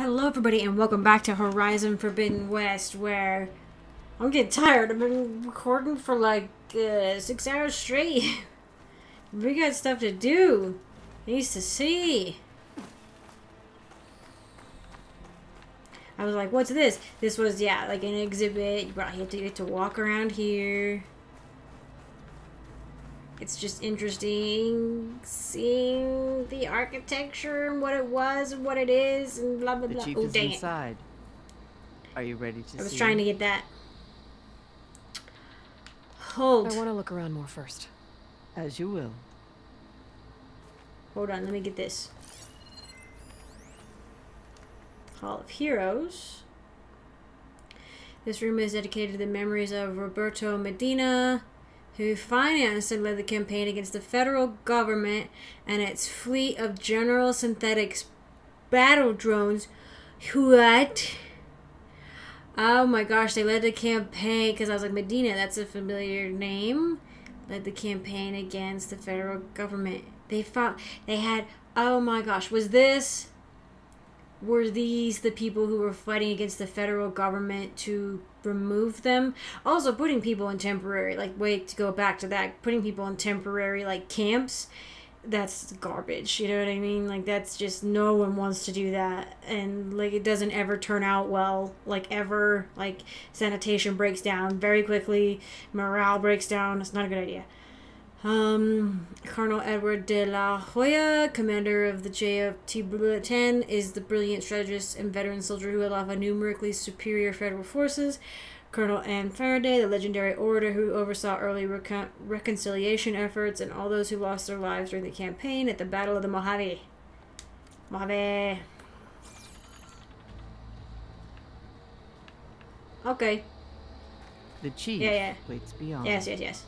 Hello everybody and welcome back to Horizon Forbidden West, where I'm getting tired. I've been recording for like 6 hours straight. We got stuff to do, things to see. I was like, what's this? This was, yeah, like an exhibit. You probably get to walk around here. It's just interesting seeing the architecture and what it was and what it is and blah, blah, blah. Oh, dang it. Are you ready to see? I was trying to get that. Hold. I want to look around more first. As you will. Hold on, let me get this. Hall of Heroes. This room is dedicated to the memories of Roberto Medina, who financed and led the campaign against the federal government and its fleet of General Synthetics battle drones. What? Oh my gosh, they led the campaign, because I was like, Medina, that's a familiar name. Led the campaign against the federal government. They fought, they had, oh my gosh, was this, were these the people who were fighting against the federal government to remove them? Also putting people in temporary, like, wait, to go back to that, putting people in temporary, like, camps, that's garbage, you know what I mean? Like, that's just, no one wants to do that, and, like, it doesn't ever turn out well, like, ever. Like, sanitation breaks down very quickly, morale breaks down, it's not a good idea. Colonel Edward de la Hoya, commander of the JTF-10, is the brilliant strategist and veteran soldier who led off a numerically superior federal forces. Colonel Anne Faraday, the legendary orator who oversaw early reconciliation efforts and all those who lost their lives during the campaign at the Battle of the Mojave. Mojave. Okay. The chief waits beyond. Yes, yes, yes.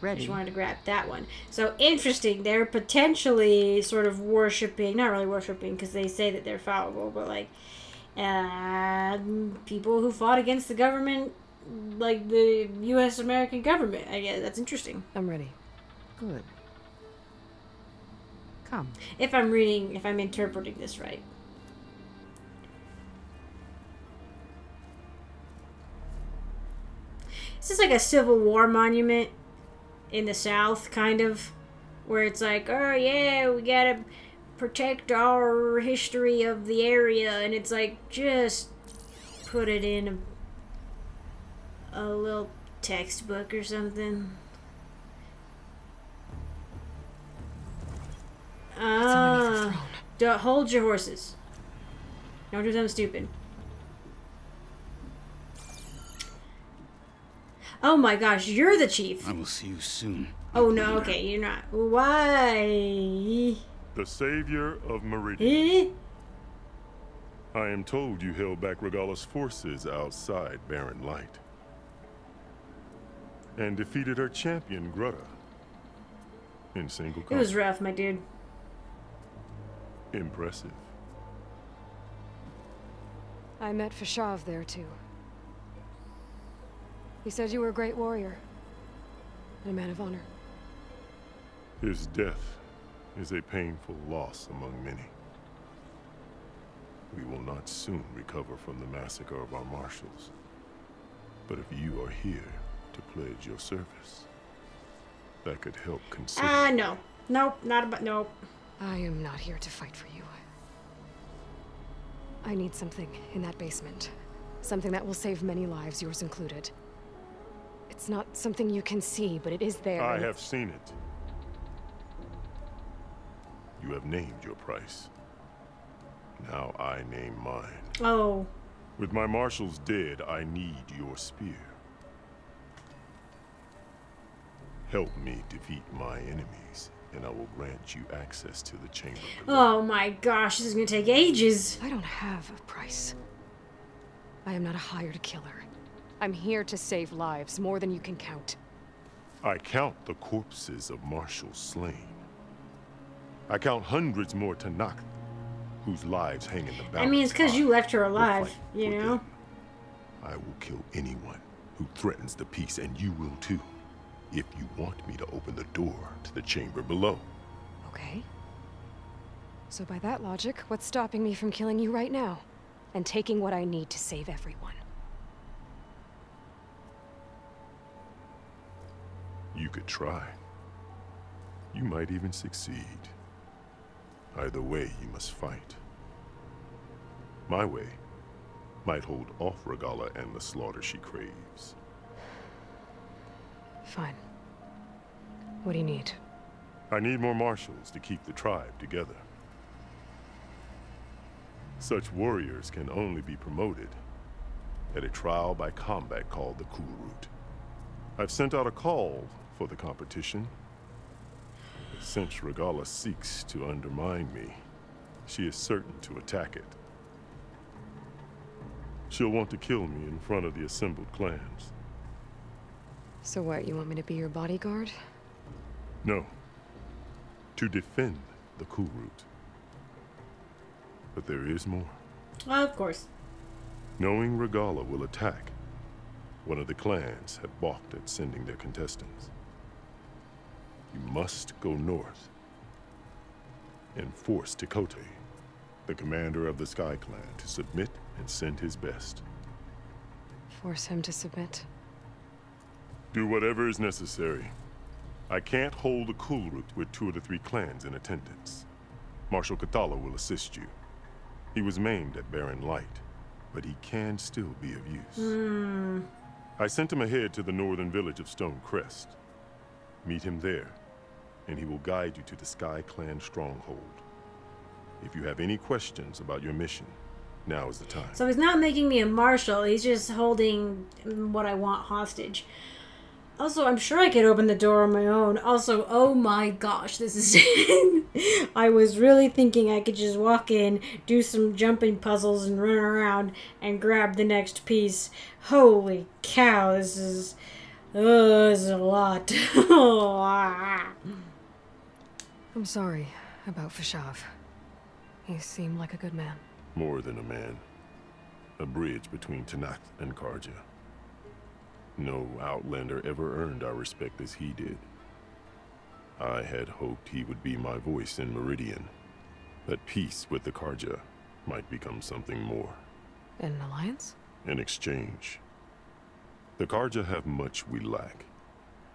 Ready. I just wanted to grab that one. So interesting, they're potentially sort of worshipping, not really worshipping because they say that they're fallible, but like people who fought against the government, like the U.S. American government. I guess that's interesting. I'm ready. Good. Come. If I'm reading, if I'm interpreting this right. This is like a Civil War monument. In the South, kind of, where it's like, oh yeah, we gotta protect our history of the area, and it's like, just put it in a little textbook or something. Ah, don't hold your horses. Don't do something stupid. Oh my gosh, you're the chief. I will see you soon. Oh no, okay, you're not. Why? The savior of Meridian. I am told you held back Regalla's forces outside Barren Light and defeated her champion, Grudda, in single combat. It was rough, my dude. Impressive. I met Fashav there, too. He said you were a great warrior, and a man of honor. His death is a painful loss among many. We will not soon recover from the massacre of our marshals. But if you are here to pledge your service, that could help consider... no. Nope, not about... Nope. I am not here to fight for you. I need something in that basement. Something that will save many lives, yours included. It's not something you can see, but it is there. I have seen it. You have named your price. Now I name mine. Oh. With my marshals dead, I need your spear. Help me defeat my enemies, and I will grant you access to the chamber. Oh my gosh, this is going to take ages. I don't have a price. I am not a hired killer. I'm here to save lives, more than you can count. I count the corpses of marshals slain. I count hundreds more Tenakth, whose lives hang in the balance. I mean, it's because you left her alive, you know? Them. I will kill anyone who threatens the peace, and you will too, if you want me to open the door to the chamber below. Okay. So by that logic, what's stopping me from killing you right now? And taking what I need to save everyone? You could try. You might even succeed. Either way, you must fight. My way might hold off Regalla and the slaughter she craves. Fine. What do you need? I need more marshals to keep the tribe together. Such warriors can only be promoted at a trial by combat called the Kulroot. I've sent out a call for the competition. Since Regalla seeks to undermine me, she is certain to attack it. She'll want to kill me in front of the assembled clans. So what, you want me to be your bodyguard? No. To defend the Kulroot. But there is more. Of course. Knowing Regalla will attack, one of the clans have balked at sending their contestants. You must go north and force Tekotteh, the commander of the Sky Clan, to submit and send his best. Force him to submit? Do whatever is necessary. I can't hold a Kulroot with 2 of the 3 clans in attendance. Marshal Kotallo will assist you. He was maimed at Barren Light, but he can still be of use. I sent him ahead to the northern village of Stone Crest. Meet him there, and he will guide you to the Sky Clan stronghold. If you have any questions about your mission, now is the time. So he's not making me a marshal, he's just holding what I want hostage. Also, I'm sure I could open the door on my own. Also, oh my gosh, this is... I was really thinking I could just walk in, do some jumping puzzles and run around and grab the next piece. Holy cow, this is... Oh, this is a lot. I'm sorry about Fashav. He seemed like a good man. More than a man. A bridge between Tenakth and Carja. No outlander ever earned our respect as he did. I had hoped he would be my voice in Meridian, that peace with the Carja might become something more. An alliance? An exchange. The Carja have much we lack.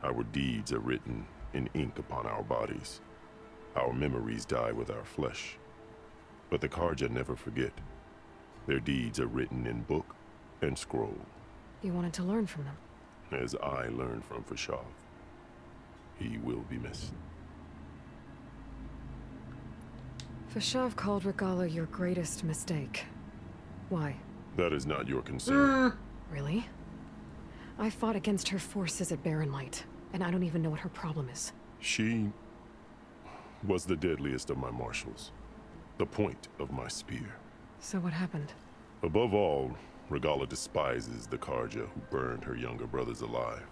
Our deeds are written in ink upon our bodies. Our memories die with our flesh. But the Carja never forget. Their deeds are written in book and scroll. You wanted to learn from them? As I learned from Fashav, he will be missed. Fashav called Regalla your greatest mistake. Why? That is not your concern. Really? I fought against her forces at Barren Light, and I don't even know what her problem is. She was the deadliest of my marshals, the point of my spear. So what happened? Above all, Regalla despises the Carja who burned her younger brothers alive.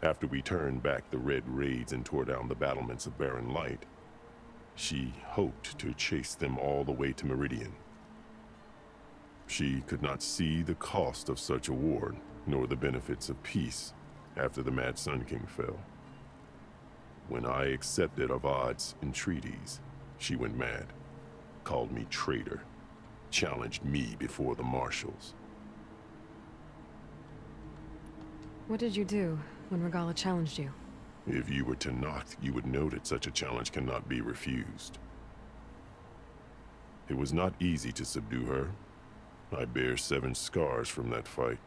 After we turned back the Red Raids and tore down the battlements of Barren Light, she hoped to chase them all the way to Meridian. She could not see the cost of such a war, nor the benefits of peace after the Mad Sun King fell. When I accepted Avad's entreaties, she went mad, called me traitor, challenged me before the marshals. What did you do when Regalla challenged you? If you were Tenakth, you would know that such a challenge cannot be refused. It was not easy to subdue her. I bear 7 scars from that fight.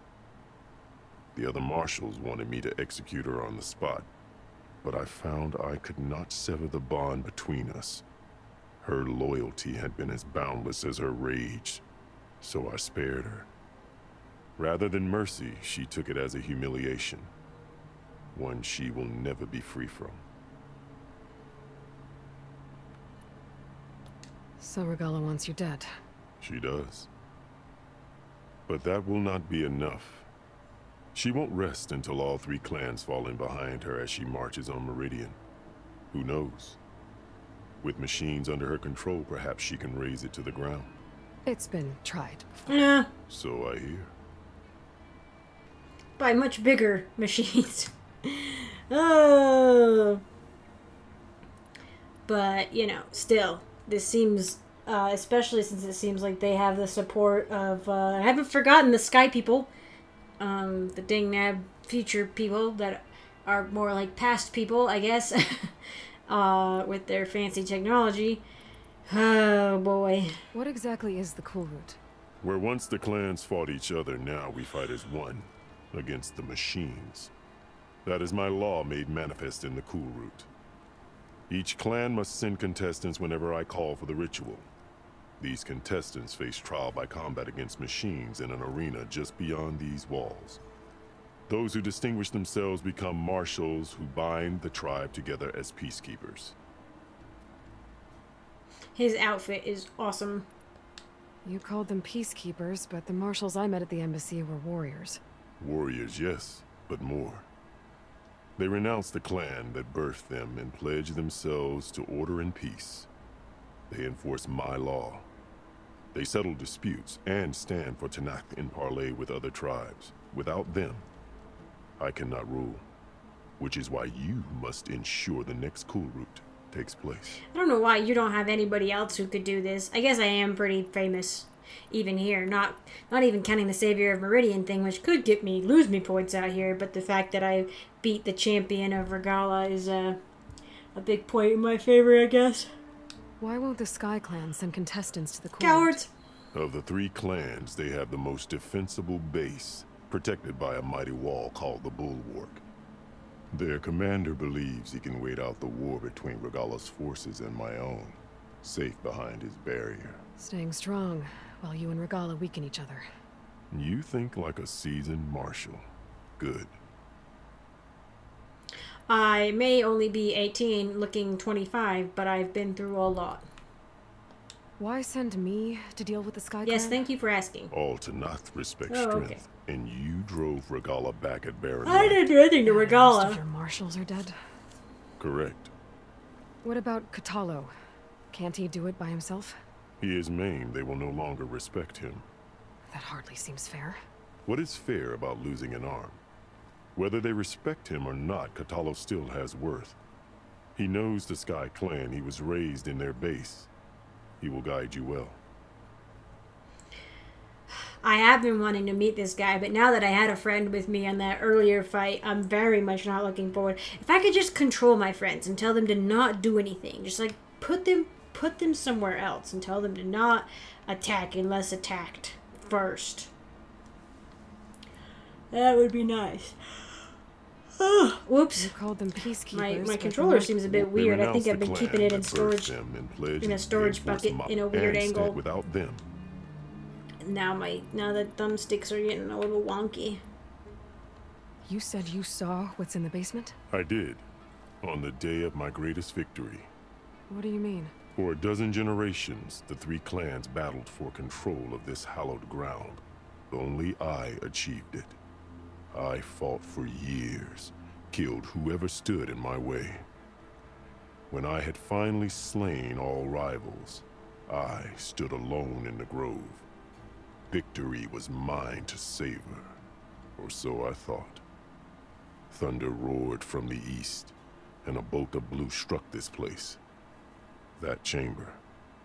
The other marshals wanted me to execute her on the spot, but I found I could not sever the bond between us. Her loyalty had been as boundless as her rage, so I spared her. Rather than mercy, she took it as a humiliation, one she will never be free from. So Regalla wants you dead? She does. But that will not be enough. She won't rest until all 3 clans fall in behind her as she marches on Meridian. Who knows? With machines under her control, perhaps she can raise it to the ground. It's been tried before. Yeah. So I hear. By much bigger machines. Oh. But, you know, still. This seems, especially since it seems like they have the support of, I haven't forgotten the Sky people, the Dingnab future people that are more like past people, I guess, with their fancy technology. Oh boy. What exactly is the Kulroot? Where once the clans fought each other, now we fight as one, against the machines. That is my law made manifest in the Kulroot. Each clan must send contestants whenever I call for the ritual. These contestants face trial by combat against machines in an arena just beyond these walls. Those who distinguish themselves become marshals who bind the tribe together as peacekeepers. His outfit is awesome. You called them peacekeepers, but the marshals I met at the embassy were warriors. Warriors, yes, but more. They renounce the clan that birthed them and pledge themselves to order and peace. They enforce my law. They settle disputes and stand for Tenakth in parley with other tribes. Without them, I cannot rule, which is why you must ensure the next Kulroot takes place. I don't know why you don't have anybody else who could do this. I guess I am pretty famous, even here. Not even counting the Savior of Meridian thing, which could get me lose me points out here. But the fact that I beat the champion of Regalla is a big point in my favor, I guess. Why won't the Sky Clan send contestants to the court? Cowards! Of the three clans, they have the most defensible base, protected by a mighty wall called the Bulwark. Their commander believes he can wait out the war between Regalla's forces and my own, safe behind his barrier. Staying strong, while you and Regalla weaken each other. You think like a seasoned marshal. Good. I may only be 18, looking 25, but I've been through a lot. Why send me to deal with the Sky Clan? Yes, thank you for asking. All Tenakth respects strength, okay. And you drove Regalla back at Barren Light. I didn't do anything to Regalla. Most of your marshals are dead. Correct. What about Kotallo? Can't he do it by himself? He is maimed. They will no longer respect him. That hardly seems fair. What is fair about losing an arm? Whether they respect him or not, Kotallo still has worth. He knows the Sky Clan. He was raised in their base. He will guide you well. I have been wanting to meet this guy, but now that I had a friend with me on that earlier fight, I'm very much not looking forward. If I could just control my friends and tell them to not do anything, just like put them somewhere else and tell them to not attack unless attacked first. That would be nice. Oh, whoops. You called them peacekeepers. My controller seems a bit weird. I think I've been keeping it in storage, in a storage bucket, in a weird angle. Without them. Now the thumbsticks are getting a little wonky. You said you saw what's in the basement? I did, on the day of my greatest victory. What do you mean? For a dozen generations, the three clans battled for control of this hallowed ground. Only I achieved it. I fought for years, killed whoever stood in my way. When I had finally slain all rivals, I stood alone in the grove. Victory was mine to savor, or so I thought. Thunder roared from the east, and a bolt of blue struck this place. That chamber.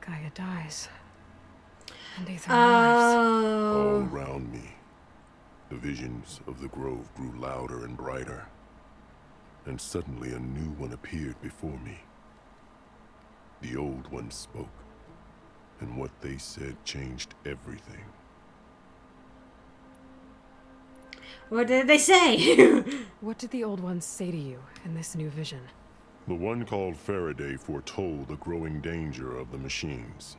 Gaia dies. And Aether arrives. All around me. The visions of the grove grew louder and brighter, and suddenly a new one appeared before me. The old one spoke, and what they said changed everything. What did they say? What did the old one say to you in this new vision? The one called Faraday foretold the growing danger of the machines,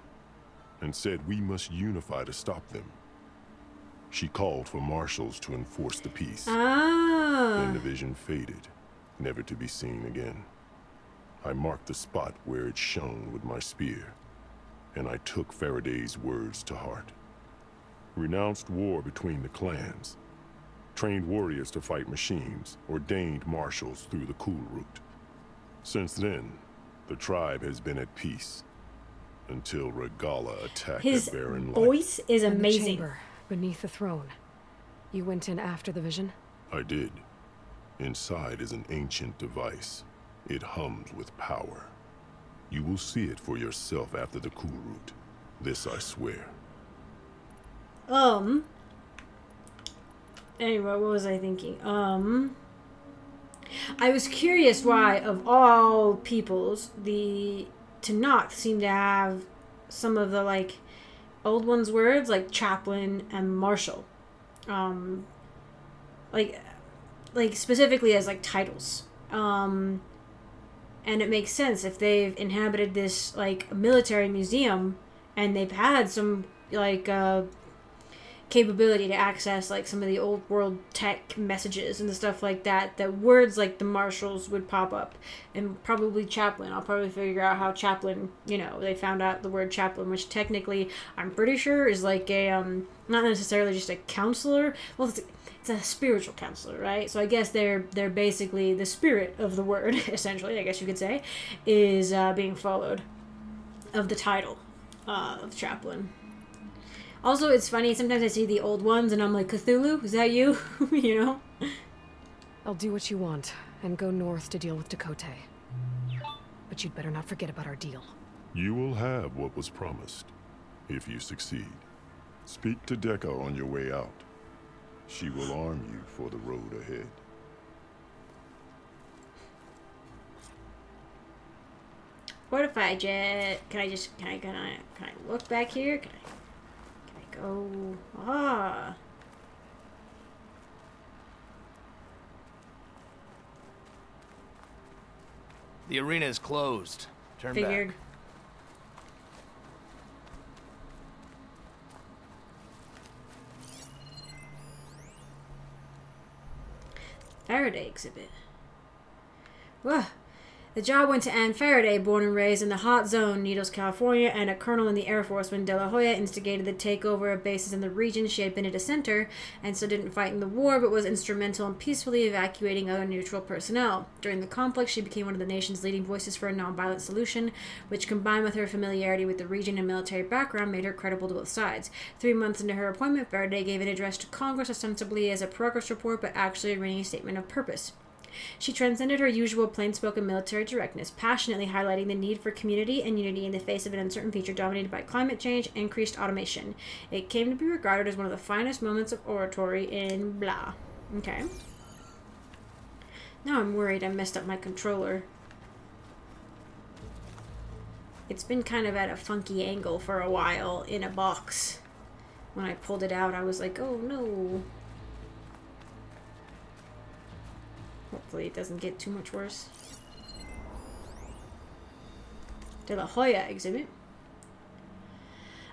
and said we must unify to stop them. She called for marshals to enforce the peace. Then the vision faded, never to be seen again. I marked the spot where it shone with my spear, and I took Faraday's words to heart. Renounced war between the clans, trained warriors to fight machines, ordained marshals through the Kulroot. Since then, the tribe has been at peace, until Regalla attacked the Barren Light. His voice is amazing. Beneath the throne. You went in after the vision? I did. Inside is an ancient device. It hummed with power. You will see it for yourself after the Kulroot. This I swear. Anyway, what was I thinking? I was curious why, of all peoples, the Tenakth seem to have some of the, like, old ones' words, like chaplain and marshal. Like specifically as, like, titles. And it makes sense if they've inhabited this, like, military museum and they've had some, like, capability to access, like, some of the old world tech messages and stuff like that, that words like the marshals would pop up. And probably chaplain. I'll probably figure out how chaplain, you know, they found out the word chaplain, which technically I'm pretty sure is like a, not necessarily just a counselor. Well, it's a spiritual counselor, right? So I guess they're basically the spirit of the word, essentially, I guess you could say, is being followed of the title of chaplain. Also, it's funny, sometimes I see the old ones and I'm like, Cthulhu, is that you? You know? I'll do what you want and go north to deal with Tekotteh. But you'd better not forget about our deal. You will have what was promised, if you succeed. Speak to Dekka on your way out. She will arm you for the road ahead. What if I just... Can I look back here? Can I go... Ah! The arena is closed. Turn back. Figured. Faraday exhibit. Whoa. The job went to Anne Faraday, born and raised in the hot zone, Needles, California, and a colonel in the Air Force when De La Hoya instigated the takeover of bases in the region. She had been a dissenter, and so didn't fight in the war, but was instrumental in peacefully evacuating other neutral personnel. During the conflict, she became one of the nation's leading voices for a nonviolent solution, which, combined with her familiarity with the region and military background, made her credible to both sides. 3 months into her appointment, Faraday gave an address to Congress, ostensibly as a progress report, but actually reading a statement of purpose. She transcended her usual plain-spoken military directness, passionately highlighting the need for community and unity in the face of an uncertain future dominated by climate change and increased automation. It came to be regarded as one of the finest moments of oratory in blah. Okay. Now I'm worried I messed up my controller. It's been kind of at a funky angle for a while in a box. When I pulled it out, I was like, oh no. Hopefully it doesn't get too much worse. De La Hoya exhibit.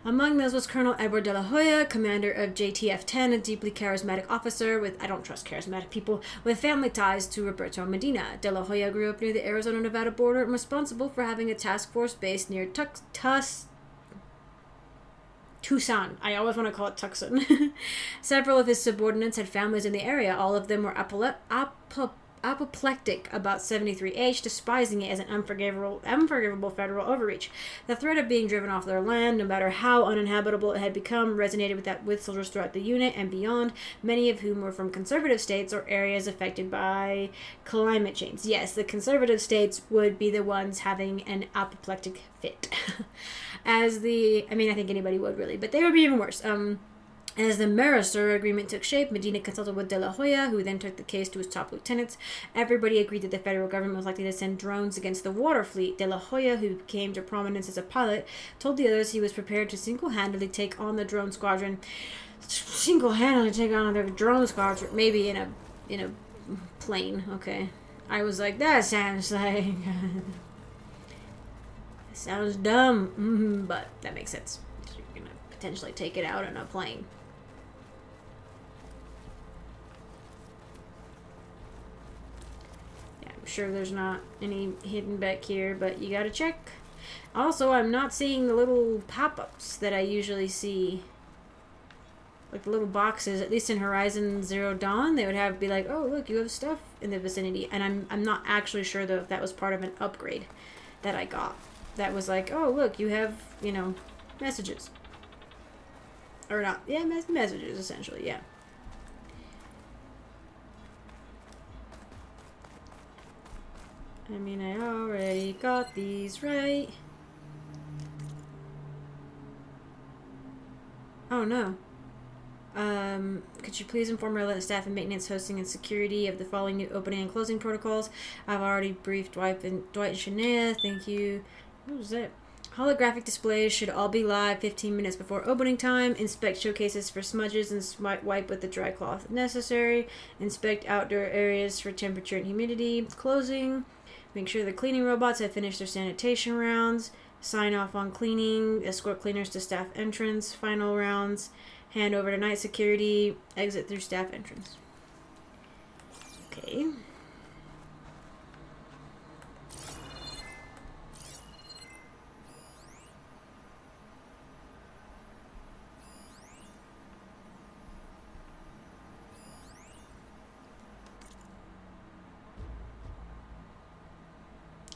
Among those was Colonel Edward de la Hoya, commander of JTF-10, a deeply charismatic officer with, I don't trust charismatic people, with family ties to Roberto Medina. De la Hoya grew up near the Arizona-Nevada border and responsible for having a task force based near Tucson. I always want to call it Tucson. Several of his subordinates had families in the area. All of them were apoplectic about 73H, despising it as an unforgivable federal overreach. The threat of being driven off their land, no matter how uninhabitable it had become, resonated with soldiers throughout the unit and beyond, many of whom were from conservative states or areas affected by climate change. Yes, the conservative states would be the ones having an apoplectic fit. I mean, I think anybody would, really, but they would be even worse. As the Mercer agreement took shape, Medina consulted with De La Hoya, who then took the case to his top lieutenants. Everybody agreed that the federal government was likely to send drones against the water fleet. De La Hoya, who came to prominence as a pilot, told the others he was prepared to single-handedly take on the drone squadron. Single-handedly take on their drone squadron? Maybe in a plane. Okay. I was like, that sounds like... sounds dumb. But that makes sense. Potentially take it out on a plane. Yeah, I'm sure there's not any hidden back here, but you gotta check. Also, I'm not seeing the little pop-ups that I usually see. Like the little boxes, at least in Horizon Zero Dawn, they would be like, oh look, you have stuff in the vicinity. And I'm not actually sure though if that was part of an upgrade that I got. That was like, oh look, you have, you know, messages. Or not. Yeah, messages, essentially, yeah. I mean, I already got these right. Oh no. Could you please inform relevant staff and maintenance, hosting, and security of the following new opening and closing protocols? I've already briefed Dwight and Shania. Thank you. What was that? Holographic displays should all be live 15 minutes before opening time. Inspect showcases for smudges and wipe with the dry cloth if necessary. Inspect outdoor areas for temperature and humidity. Closing. Make sure the cleaning robots have finished their sanitation rounds. Sign off on cleaning. Escort cleaners to staff entrance. Final rounds. Hand over to night security. Exit through staff entrance. Okay.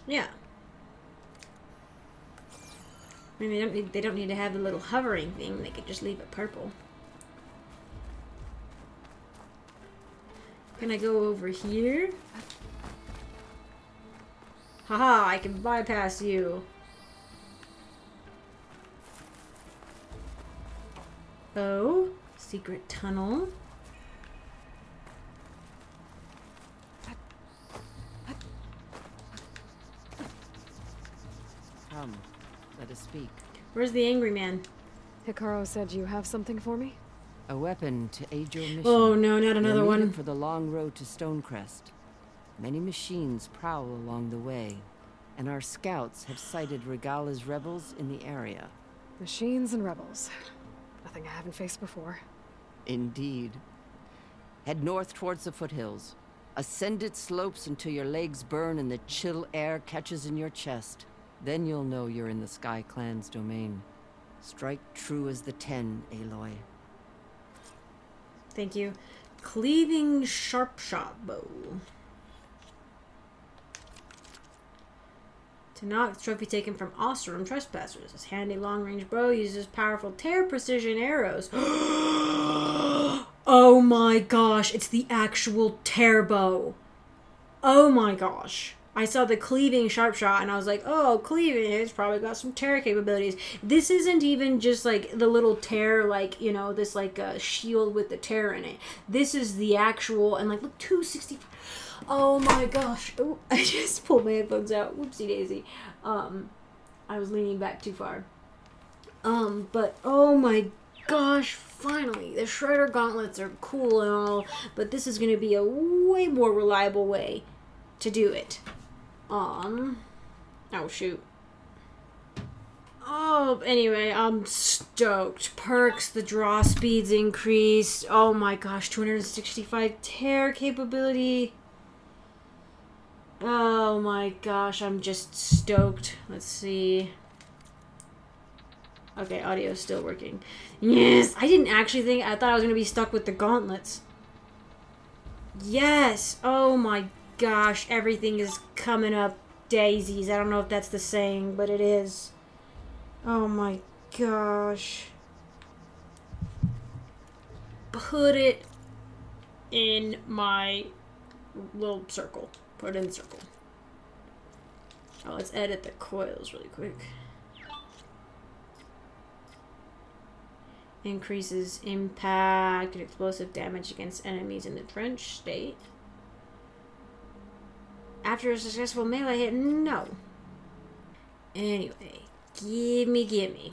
Yeah. I mean, they don't need to have the little hovering thing. They could just leave it purple. Can I go over here? Haha, I can bypass you. Oh, secret tunnel. Let us speak. Where's the angry man? Hikaru said you have something for me? A weapon to aid your mission. Oh no, not another one. For the long road to Stone Crest. Many machines prowl along the way, and our scouts have sighted Regalla's rebels in the area. Machines and rebels. Nothing I haven't faced before. Indeed. Head north towards the foothills. Ascend its slopes until your legs burn and the chill air catches in your chest. Then you'll know you're in the Sky Clan's domain. Strike true as the 10, Aloy. Thank you. Cleaving Sharpshot Bow. Tenakth trophy taken from Osterum trespassers. This handy long-range bow uses powerful tear precision arrows. Oh my gosh, it's the actual tear bow. Oh my gosh. I saw the Cleaving Sharpshot and I was like, oh, cleaving, it's probably got some tear capabilities. This isn't even just like the little tear, like, you know, this like a shield with the tear in it. This is the actual, and like, look, 265. Oh my gosh. Ooh, I just pulled my headphones out. Whoopsie daisy. I was leaning back too far. But oh my gosh, finally, the Shredder gauntlets are cool and all, but this is going to be a way more reliable way to do it. Oh shoot. Oh, anyway, I'm stoked. Perks, the draw speeds increased. Oh my gosh, 265 tear capability. Oh my gosh, I'm just stoked. Let's see. Okay, audio's still working. Yes, I didn't actually think, I thought I was gonna be stuck with the gauntlets. Yes, oh my gosh, everything is coming up daisies. I don't know if that's the saying, but it is. Oh my gosh. Put it in my little circle. Put it in the circle. Oh, let's edit the coils really quick. Increases impact and explosive damage against enemies in the French state. After a successful melee hit, no. Anyway, gimme.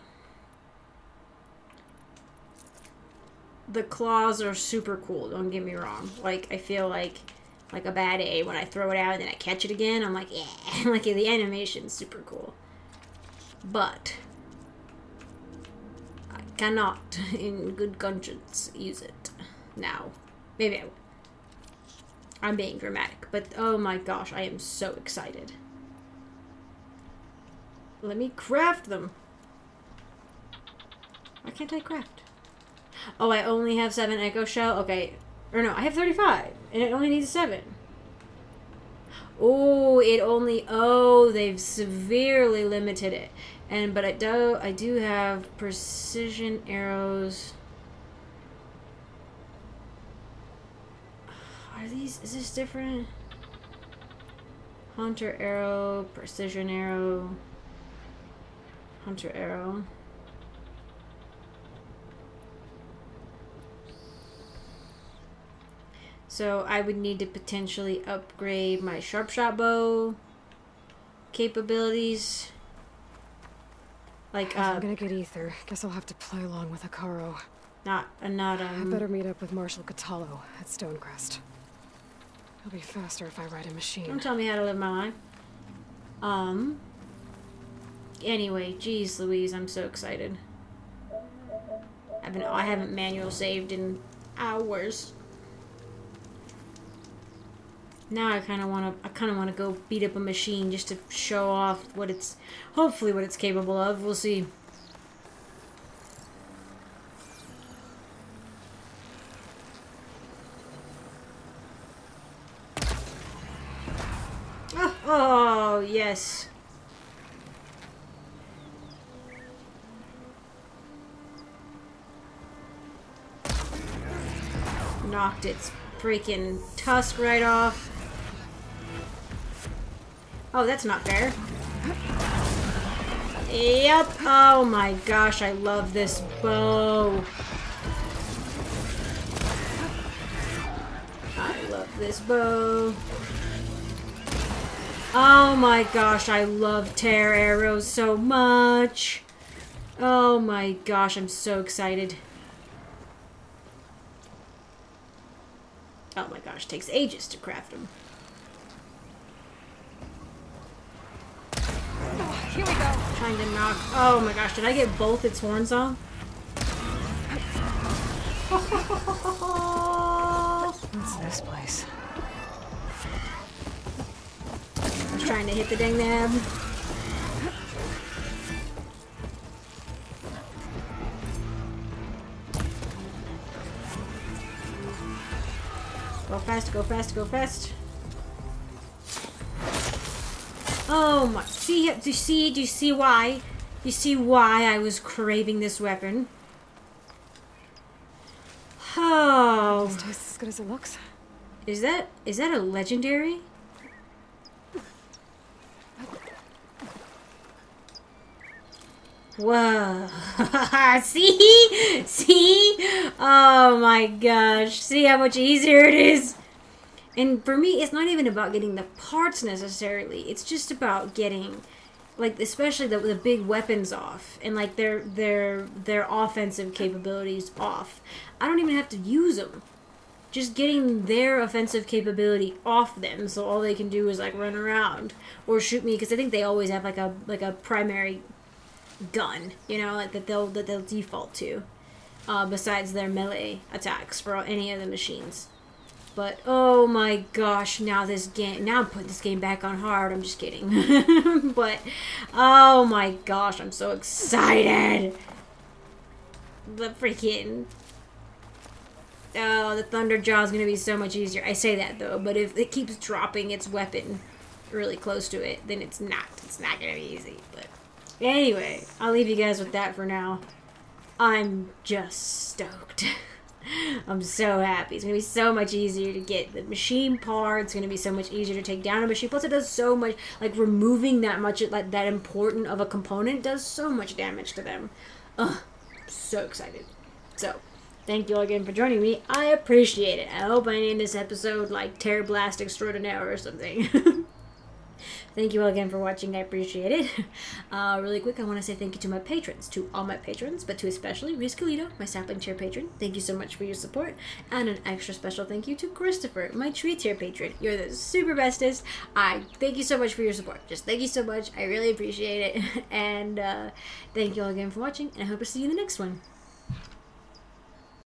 The claws are super cool, don't get me wrong. Like, I feel like a bad A when I throw it out and then I catch it again. I'm like, yeah. Like, the animation's super cool. But I cannot, in good conscience, use it now. Maybe I will. I'm being dramatic, but oh my gosh, I am so excited. Let me craft them. Why can't I craft? Oh, I only have 7 echo shell? Okay. Or no, I have 35, and it only needs 7. Oh, it only... Oh, they've severely limited it. And but I do have precision arrows... Are these, is this different? Hunter arrow, precision arrow, hunter arrow. So I would need to potentially upgrade my sharpshot bow capabilities. Like I'm gonna get Aether. Guess I'll have to play along with Akaro. I better meet up with Marshal Kotallo at Stone Crest. I'll be faster if I ride a machine. Don't tell me how to live my life. Anyway, geez, Louise, I'm so excited. I haven't manual saved in hours. Now I kind of want to. I kind of want to go beat up a machine just to show off what it's. Hopefully, what it's capable of. We'll see. Oh yes. Knocked its freaking tusk right off. Oh, that's not fair. Yep. Oh my gosh, I love this bow. I love this bow. Oh my gosh, I love tear arrows so much. Oh my gosh, I'm so excited. Oh my gosh, it takes ages to craft them. Here we go. Trying to knock. Oh my gosh, did I get both its horns off? What's this place? I was trying to hit the dang nab. Go fast, go fast, go fast. Oh my, see, do you see why? You see why I was craving this weapon? Oh. This tastes as good as it looks. Is that a legendary? Whoa. See? See? Oh my gosh. See how much easier it is? And for me, it's not even about getting the parts necessarily. It's just about getting, like, especially the big weapons off and like their offensive capabilities off. I don't even have to use them. Just getting their offensive capability off them, so all they can do is like run around or shoot me. Because I think they always have like a primary gun, you know, like that they'll default to, besides their melee attacks for any of the machines. But oh my gosh, now I'm putting this game back on hard. I'm just kidding. But oh my gosh, I'm so excited. The freaking the Thunderjaw is gonna be so much easier. I say that though, but if it keeps dropping its weapon really close to it, then it's not gonna be easy. But anyway, I'll leave you guys with that for now. I'm just stoked. I'm so happy. It's going to be so much easier to get the machine part. It's going to be so much easier to take down a machine. Plus it does so much, like removing that much, like that important of a component does so much damage to them. Ugh, I'm so excited. So, thank you all again for joining me. I appreciate it. I hope I named this episode like Terror Blast Extraordinaire or something. Thank you all again for watching. I appreciate it. Really quick, I want to say thank you to my patrons, to all my patrons, but to especially Riscalito, my sapling tier patron. Thank you so much for your support. And an extra special thank you to Christopher, my tree tier patron. You're the super bestest. I thank you so much for your support. Just thank you so much. I really appreciate it. And thank you all again for watching, and I hope to see you in the next one.